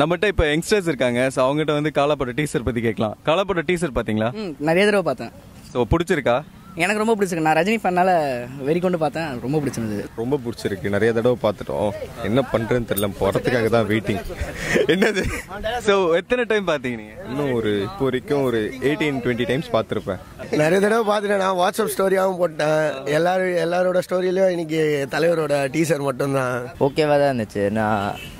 நம்மட்ட இப்ப யங்ஸ்டர்ஸ் இருக்காங்க, சோ அவங்கட்ட வந்து காலாப்பட்ட டீசர் பத்தி கேட்கலாம். காலாப்பட்ட டீசர் பாத்தீங்களா? நிறைய தடவை பார்த்தேன். சோ பிடிச்சிருக்கா? எனக்கு ரொம்ப பிடிச்சிருக்கு. நான் ரஜினி ஃபன்னால வெறி கொண்டு பார்த்தேன், ரொம்ப பிடிச்சிருந்தது. ரொம்ப பிடிச்சிருக்கு, நிறைய தடவை பார்த்துட்டோம். என்ன பண்றேன்னு தெரியல, போறதுக்காக தான் வெயிட்டிங். என்னது? ஸோ எத்தனை டைம் பார்த்தீங்க நீங்கள்? இன்னும் ஒரு இப்போ வரைக்கும் ஒரு 18-20 டைம்ஸ் பார்த்துருப்பேன். நிறைய தடவை பார்த்துட்டேன். நான் வாட்ஸ்அப் ஸ்டோரியாகவும் போட்டேன். எல்லாரோட ஸ்டோரியிலையும் இன்னைக்கு தலைவரோட டீசர் மட்டும்தான். ஓகேவா தான் இருந்துச்சு. நான்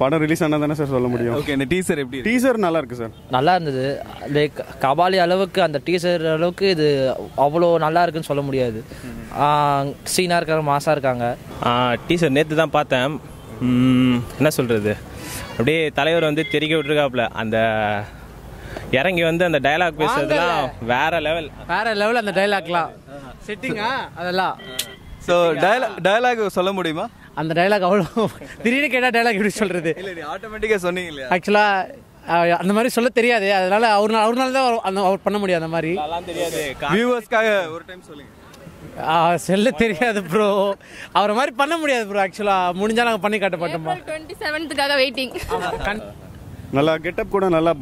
படம் ரிலீஸ் ஆனா தானே சார் சொல்ல முடியும். ஓகே, இந்த டீசர் எப்படி? டீசர் நல்லா இருக்கு சார், நல்லா இருந்தது. லைக் கபாலி அளவுக்கு அந்த டீசர் அளவுக்கு இது அவ்வளோ நல்லா இருக்குன்னு சொல்ல முடியாது. சீனா இருக்காங்க, மாசா இருக்காங்க. டீசர் நேற்று தான் பார்த்தேன். என்ன சொல்றது, அப்படியே தலைவர் வந்து தெரிக்க விட்டுருக்காப்புல. அந்த இறங்கி வந்து அந்த டயலாக் பேசுறதுலாம் வேற லெவல், வேற லெவல். அந்த டயலாக்லாம் செட்டிங்கா அதெல்லாம். ஸோ டயலாக் சொல்ல முடியுமா? அந்த டைலாக் அவ்வளோ திடீர்னு கேட்டால் டைலாக் எப்படி சொல்கிறது? ஆட்டோமேட்டிக்காக சொன்னீங்களே. ஆக்சுவலாக அந்த மாதிரி சொல்ல தெரியாது, அதனால அவருனால தான் அவர் பண்ண முடியாது. அந்த மாதிரி வியூவர்ஸ்க்காக ஒரு டைம் சொல்லுங்கள். செல்ல தெரியாது ப்ரோ, அவரை மாதிரி பண்ண முடியாது ப்ரோ. ஆக்சுவலாக முடிஞ்சால் நாங்கள் பண்ணி காட்ட மாட்டோமா? 27th waiting. நல்லா கெட்டப் கூட நல்லா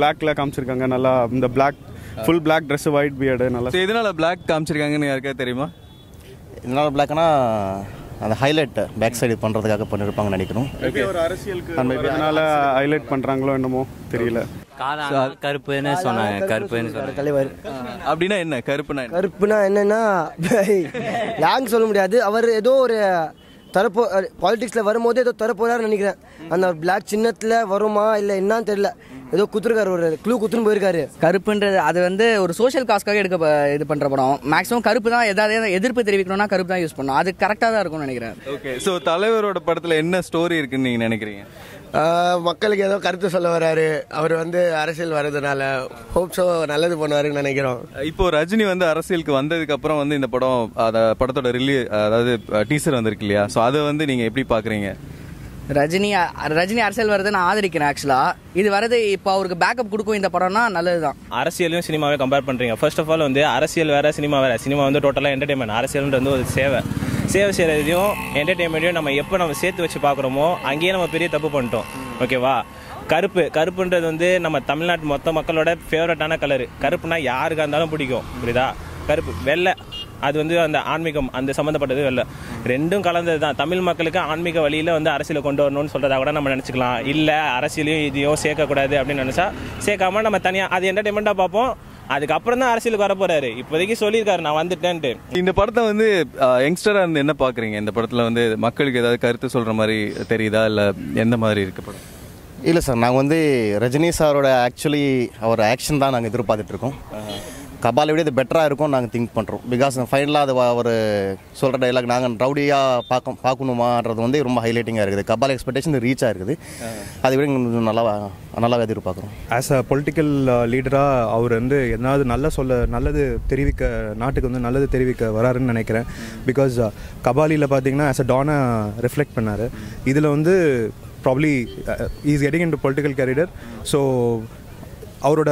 பிளாக்ல காமிச்சிருக்காங்க. நல்லா இந்த black full black dress, white beard. நல்லா இதனால பிளாக் காமிச்சிருக்காங்கன்னு யாருக்கா தெரியுமா? இதனால பிளாக்னா அந்த ஹைலைட் பேக் சைடு பண்றதுக்காக பண்ணிருப்பாங்க நினைக்கிறோம். ஒரு அரசியலுக்கு அதனால ஹைலைட் பண்றாங்களோ என்னமோ தெரியல. கருப்புன்னு சொன்னாங்க, கருப்புன்னு சொன்ன தலைவர் அப்படின்னா என்ன? கருப்புனா என்னன்னா யாங்க சொல்ல முடியாது. அவர் ஏதோ ஒரு தரப்போ பாலிடிக்ஸ்ல வரும்போது ஏதோ தரப்போறாருன்னு நினைக்கிறேன். அந்த பிளாக் சின்னத்துல வருமா இல்லை என்னன்னு தெரியல, ஏதோ குத்துருக்காரு, ஒரு க்ளூ குத்துன்னு போயிருக்காரு. கருப்புன்றது அது வந்து ஒரு சோஷியல் காஸ்க்காக எடுக்க இது பண்ற படம். மேக்ஸிமம் கருப்பு தான், ஏதாவது எதிர்ப்பு தெரிவிக்கணும்னா கருப்பு தான் யூஸ் பண்ணணும். அது கரெக்டாக தான் இருக்கும்னு நினைக்கிறேன். ஓகே, ஸோ தலைவரோட படத்தில் என்ன ஸ்டோரி இருக்குன்னு நீங்கள் நினைக்கிறீங்க? மக்களுக்கு ஏதோ கருத்து சொல்ல வராரு. அவர் வந்து அரசியல் வர்றதுனால ஹோப் ஷோ நல்லது பண்ணுவாருன்னு நினைக்கிறோம். இப்போ ரஜினி வந்து அரசியலுக்கு வந்ததுக்கு அப்புறம் வந்து இந்த படம், அந்த படத்தோட ரிலீஸ், அதாவது டீசர் வந்திருக்கு இல்லையா? ஸோ அதை வந்து நீங்கள் எப்படி பார்க்குறீங்க? ரஜினி அரசியல் வரது நான் ஆதரிக்கிறேன். ஆக்சுவலா இது வரது இப்போ அவருக்கு பேக்கப் கொடுக்கும் இந்த படம்னா நல்லதுதான். அரசியலையும் சினிமாவே கம்பேர் பண்றீங்க. ஃபர்ஸ்ட் ஆஃப் ஆல் வந்து அரசியல் வேற, சினிமா வேற. சினிமா வந்து டோட்டலாக என்டர்டைன்மெண்ட், அரசியல்ன்ற வந்து ஒரு சேவை செய்யறதையும் என்டர்டைன்மெண்ட்டையும் நம்ம எப்போ நம்ம சேர்த்து வச்சு பார்க்குறோமோ அங்கேயே நம்ம பெரிய தப்பு பண்ணிட்டோம். ஓகேவா? கருப்புன்றது வந்து நம்ம தமிழ்நாட்டு மொத்த மக்களோட ஃபேவரட்டான கலரு. கருப்புனா யாருக்காக இருந்தாலும் பிடிக்கும், புரியுதா? கருப்பு வெள்ளை அது வந்து அந்த ஆன்மீகம், அந்த சம்மந்தப்பட்டது இல்லை, ரெண்டும் கலந்தது தான். தமிழ் மக்களுக்கு ஆன்மீக வழியில் வந்து அரசியலை கொண்டு வரணும்னு சொல்கிறதா கூட நம்ம நினச்சிக்கலாம். இல்லை அரசியலையும் இதையும் சேர்க்கக்கூடாது அப்படின்னு நினச்சா சேர்க்காமல் நம்ம தனியாக அது என்டர்டைன்மெண்ட்டாக பார்ப்போம். அதுக்கப்புறம் தான் அரசியலுக்கு வர போகிறாரு. இப்போதைக்கு சொல்லியிருக்காரு நான் வந்துட்டேன்ட்டு. இந்த படத்தை வந்து யங்ஸ்டராக இருந்து என்ன பார்க்குறீங்க? இந்த படத்தில் வந்து மக்களுக்கு ஏதாவது கருத்து சொல்கிற மாதிரி தெரியுதா, இல்லை எந்த மாதிரி இருக்குது படம்? இல்லை சார், நாங்கள் வந்து ரஜினி சாரோட ஆக்சுவலி அவர் ஆக்ஷன் தான் நாங்கள் எதிர்பார்த்துட்ருக்கோம். கபாலை விட இது பெட்டராக இருக்கும் நாங்கள் திங்க் பண்ணுறோம். பிகாஸ் ஃபைனலாக அது அவர் சொல்கிற டைலாக் நாங்கள் ரவுடியாக பார்க்கணுமான்றது வந்து ரொம்ப ஹைலைட்டிங்காக இருக்குது. கபால் எக்ஸ்பெக்டேஷன் ரீச் ஆகிருக்குது. அதை விட கொஞ்சம் நல்லாவே எதிர்பார்க்குறோம். ஆஸ் அ பொலிட்டிக்கல் லீடராக அவர் வந்து எதாவது நல்லது தெரிவிக்க, நாட்டுக்கு வந்து நல்லது தெரிவிக்க வராருன்னு நினைக்கிறேன். பிகாஸ் கபாலியில் பார்த்தீங்கன்னா ஆஸ் அ டானை ரிஃப்ளெக்ட் பண்ணார். இதில் வந்து probably is getting in to political career. So அவரோட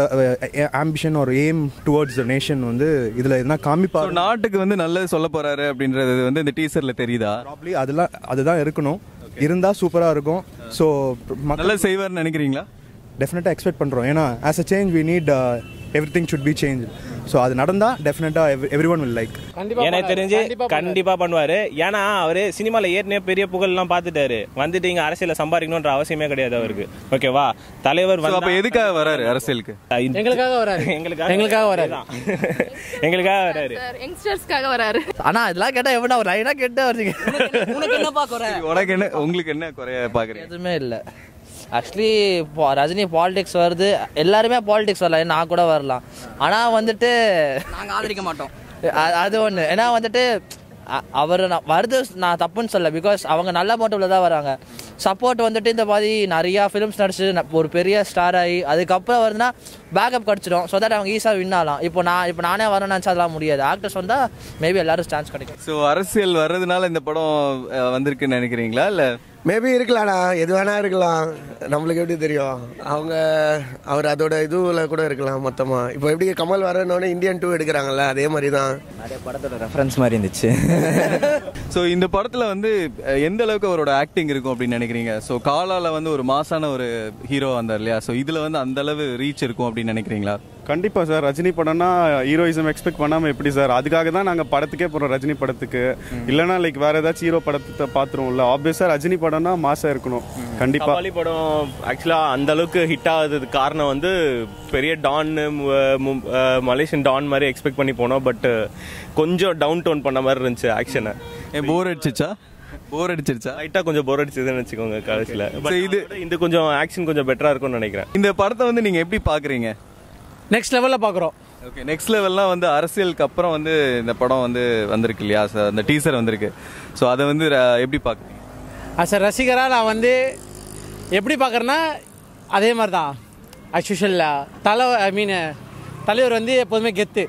ஆம்பிஷன் ஒரு எய்ம் டுவர்ட்ஸ் த நேஷன் வந்து இதில் என்ன காமிப்பார், நாட்டுக்கு வந்து நல்லது சொல்ல போகிறாரு அப்படின்றது வந்து இந்த டீசரில் தெரியுதா? ப்ராப்ளி அதெல்லாம் அதுதான் இருக்கணும், இருந்தால் சூப்பராக இருக்கும். ஸோ மக்கள் செய்வார்னு நினைக்கிறீங்களா? டெஃபினட்டாக எக்ஸ்பெக்ட் பண்ணுறோம். ஏன்னா as a change we need everything should be change. So அது நடந்தால் டெஃபினட்டாக எவ்ரிவன் வில் லைக். எனக்கு தெரிஞ்சு கண்டிப்பாக பண்ணுவார். ஏன்னா அவர் சினிமாவில் ஏற்கனவே பெரிய புகழ்லாம் பார்த்துட்டாரு. வந்துட்டு இங்கே அரசியலில் சம்பாதிக்கணுன்ற அவசியமே கிடையாது அவருக்கு. ஓகேவா? தலைவர் வந்து அப்போ எதுக்காக வராரு அரசியலுக்கு? எங்களுக்காக வராரு யங்ஸ்டர்ஸ்க்காக வராரு. ஆனால் இதெல்லாம் கேட்டால் எவ்வளோ ஒரு லைனாக கேட்டால் வருங்க, உங்களுக்கு என்ன குறைய பார்க்குறீங்க? எதுவுமே இல்லை. ஆக்சுவலி ரஜினி பாலிடிக்ஸ் வருது, எல்லாருமே பாலிடிக்ஸ் வரலாம், நான் கூட வரலாம். ஆனால் வந்துட்டு நாங்கள் ஆதரிக்க மாட்டோம், அது ஒன்று. ஏன்னா வந்துட்டு அவர் வருது நான் தப்புன்னு சொல்ல, பிகாஸ் அவங்க நல்ல மோட்டிவில் தான் வராங்க. சப்போர்ட் வந்துட்டு இந்த மாதிரி நிறையா ஃபிலிம்ஸ் நடிச்சு ஒரு பெரிய ஸ்டார் ஆகி அதுக்கப்புறம் வருதுன்னா பேக்கப் கிடச்சிடும். ஸோ தட் அவங்க ஈஸியாக வின் ஆகலாம். இப்போ நானே வரணும்னு நினச்சா அதெல்லாம் முடியாது. ஆக்டர்ஸ் வந்தால் மேபி எல்லாரும் சான்ஸ் கிடைக்கும். ஸோ அரசியல் வர்றதுனால இந்த படம் வந்திருக்குன்னு நினைக்கிறீங்களா? இல்லை மேபி இருக்கலாம்ண்ணா, எது வேணா இருக்கலாம். நம்மளுக்கு எப்படி தெரியும்? அவர் அதோட இதுல கூட இருக்கலாம். மொத்தமா இப்போ எப்படி கமல் வரணும்னு இந்தியன் 2 எடுக்கிறாங்கல்ல, அதே மாதிரி தான் நிறைய படத்தோட ரெஃபரன்ஸ் மாதிரி இருந்துச்சு. ஸோ இந்த படத்துல வந்து எந்த அளவுக்கு அவரோட ஆக்டிங் இருக்கும் அப்படின்னு நினைக்கிறீங்க? ஸோ காலால வந்து ஒரு மாசான ஒரு ஹீரோ வந்தார் இல்லையா, ஸோ இதுல வந்து அந்த அளவு ரீச் இருக்கும் அப்படின்னு நினைக்கிறீங்களா? கண்டிப்பாக சார். ரஜினி படம்னா ஹீரோயிசம் எக்ஸ்பெக்ட் பண்ணாமல் எப்படி சார்? அதுக்காக தான் நாங்கள் படத்துக்கே போகிறோம், ரஜினி படத்துக்கு. இல்லைனா லைக் வேறு ஏதாச்சும் ஹீரோ படத்தை பார்த்துருவோம். இல்லை ஆப்வியஸாக ரஜினி படம்னா மாசாக இருக்கணும் கண்டிப்பாக. கபாலி படம் ஆக்சுவலாக அந்தளவுக்கு ஹிட் ஆகுதுக்கு காரணம் வந்து பெரிய டான் மலேசியன் டான் மாதிரி எக்ஸ்பெக்ட் பண்ணி போனோம். பட் கொஞ்சம் டவுன் டவுன் பண்ண மாதிரி இருந்துச்சு ஆக்ஷனை. போர் அடிச்சிச்சா? போர் அடிச்சிருச்சா? லைட்டாக கொஞ்சம் போர் அடிச்சதுன்னு வச்சுக்கோங்க கடைசியில். இது கொஞ்சம் ஆக்ஷன் கொஞ்சம் பெட்டராக இருக்கும்னு நினைக்கிறேன். இந்த படத்தை வந்து நீங்கள் எப்படி பார்க்குறீங்க? நெக்ஸ்ட் லெவலில் பார்க்குறோம். ஓகே, நெக்ஸ்ட் லெவல்லாம் வந்து அரசியலுக்கு அப்புறம் வந்து இந்த படம் வந்திருக்கு இல்லையா சார், அந்த டீசர் வந்திருக்கு. ஸோ அதை வந்து எப்படி பார்க்குறீங்க? சார் ரசிகராக நான் வந்து எப்படி பார்க்குறேன்னா அதே மாதிரி தான் ஆக்சுவல். தலைவர் வந்து எப்போதுமே கெத்து.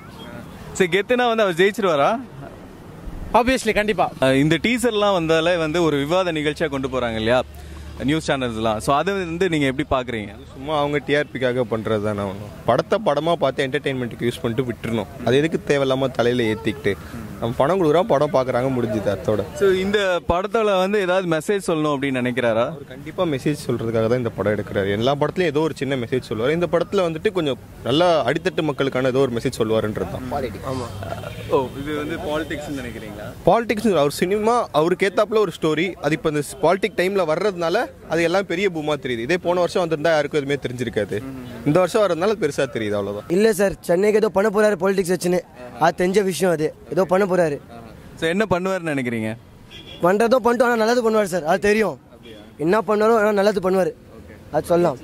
சரி, கெத்துனா வந்து அவர் ஜெயிச்சிருவாரா? ஆப்வியஸ்லி, கண்டிப்பாக. இந்த டீசர்லாம் வந்தாலே வந்து ஒரு விவாத நிகழ்ச்சியாக கொண்டு போகிறாங்க இல்லையா நியூஸ் சேனல்ஸ்லாம். ஸோ அதை வந்து நீங்கள் எப்படி பார்க்குறீங்க? சும்மா அவங்க டிஆர்பிக்காக பண்ணுறது தானே. ஒன்றும் படத்தை படமாக பார்த்து என்டர்டெயின்மெண்ட்டுக்கு யூஸ் பண்ணிட்டு விட்டுருணும். அது எதுக்கு தேவையில்லாமல் தலையில் ஏற்றிக்கிட்டு நம்ம படம் கொடுக்குறோம், படம் பார்க்குறாங்க, முடிஞ்சுது அத்தோட. ஸோ இந்த படத்தில் வந்து ஏதாவது மெசேஜ் சொல்லணும் அப்படின்னு நினைக்கிறாரா? கண்டிப்பாக மெசேஜ் சொல்கிறதுக்காக தான் இந்த படம் எடுக்கிறாரு. எல்லா படத்துலையும் ஏதோ ஒரு சின்ன மெசேஜ் சொல்லுவார். இந்த படத்தில் வந்துட்டு கொஞ்சம் நல்லா அடித்தட்டு மக்களுக்கான ஏதோ ஒரு மெசேஜ் சொல்லுவாருன்றது தான். ஆமாம். ஓ, இது வந்து பாலிடிக்ஸ்ன்னு நினைக்கிறீங்களா? பாலிடிக்ஸ் அவர் சினிமா அவருக்கு ஏற்றாப்புல ஒரு ஸ்டோரி. அது இப்போ இந்த பாலிடிக் டைமில் வர்றதுனால அது எல்லாம் பெரிய பூமாக தெரியுது. இதே போன வருஷம் வந்திருந்தா யாருக்கும் எதுவுமே தெரிஞ்சிருக்காது. இந்த வருஷம் வரதுனால பெருசாக தெரியுது, அவ்வளோதான். இல்லை சார், சென்னைக்கு ஏதோ பண்ண போகிறாரு பாலிடிக்ஸ் வச்சுன்னு. அது தெரிஞ்ச விஷயம். அது ஏதோ பண்ண போகிறாரு. ஸோ என்ன பண்ணுவார்னு நினைக்கிறீங்க? பண்ணுறதும் பண்ணிட்டு ஆனால் நல்லது பண்ணுவார் சார். அது தெரியும், என்ன பண்ணாரோ ஆனால் நல்லது பண்ணுவார். அது சொல்லலாம்.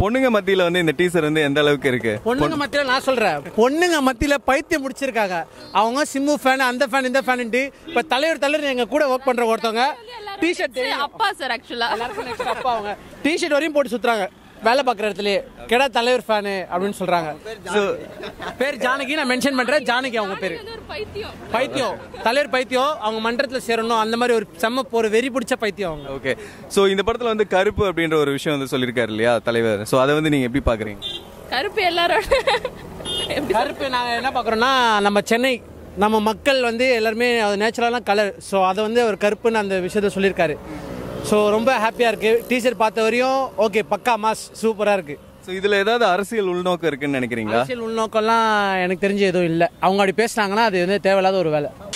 பொண்ணுங்க மத்தியில வந்து இந்த டீசர் வந்து எந்த அளவுக்கு இருக்கு? பொண்ணுங்க மத்தியில நான் சொல்றேன், பொண்ணுங்க மத்தியில பைத்தியம் முடிச்சிருக்காங்க. அவங்க சிம்மு ஃபேன், அந்த ஃபேன், இந்த ஃபேன். இப்ப தலைவர் எங்க கூட ஒர்க் பண்ற ஒருத்தவங்க டீஷர்ட் அப்பா சார், ஆக்சுவலா அப்பா அவங்க டீஷர்ட் வரையும் போட்டு சுத்துறாங்க வேலை பார்க்குற இடத்துலயே. கேடா தலைவர் ஃபேனு அப்படின்னு சொல்றாங்க. பேர் ஜானகி, நான் மென்ஷன் பண்றேன் ஜானகி. அவங்க பேரு பைத்தியம், தலைவர் பைத்தியம். அவங்க மன்றத்தில் சேரணும் அந்த மாதிரி ஒரு செம்ம ஒரு வெறி பிடிச்ச பைத்தியம் அவங்க. ஓகே, ஸோ இந்த படத்தில் வந்து கருப்பு அப்படின்ற ஒரு விஷயம் வந்து சொல்லியிருக்காரு இல்லையா தலைவர். ஸோ அதை வந்து நீங்கள் எப்படி பார்க்குறீங்க? கருப்பு எல்லாரோட கருப்பு நாங்கள் என்ன பார்க்குறோன்னா நம்ம சென்னை நம்ம மக்கள் வந்து எல்லாருமே நேச்சுரலான கலர். ஸோ அதை வந்து ஒரு கருப்புன்னு அந்த விஷயத்த சொல்லியிருக்காரு. ஸோ ரொம்ப ஹாப்பியாக இருக்குது. டீச்சர் பார்த்த வரையும் ஓகே, பக்கா மாஸ், சூப்பராக இருக்குது. ஸோ இதில் ஏதாவது அரசியல் உள்நோக்கம் இருக்குன்னு நினைக்கிறீங்களா? அரசியல் உள்நோக்கம்லாம் எனக்கு தெரிஞ்ச எதுவும் இல்லை. அவங்க அப்படி பேசுனாங்கன்னா அது வந்து தேவையில்லாத ஒரு வேலை.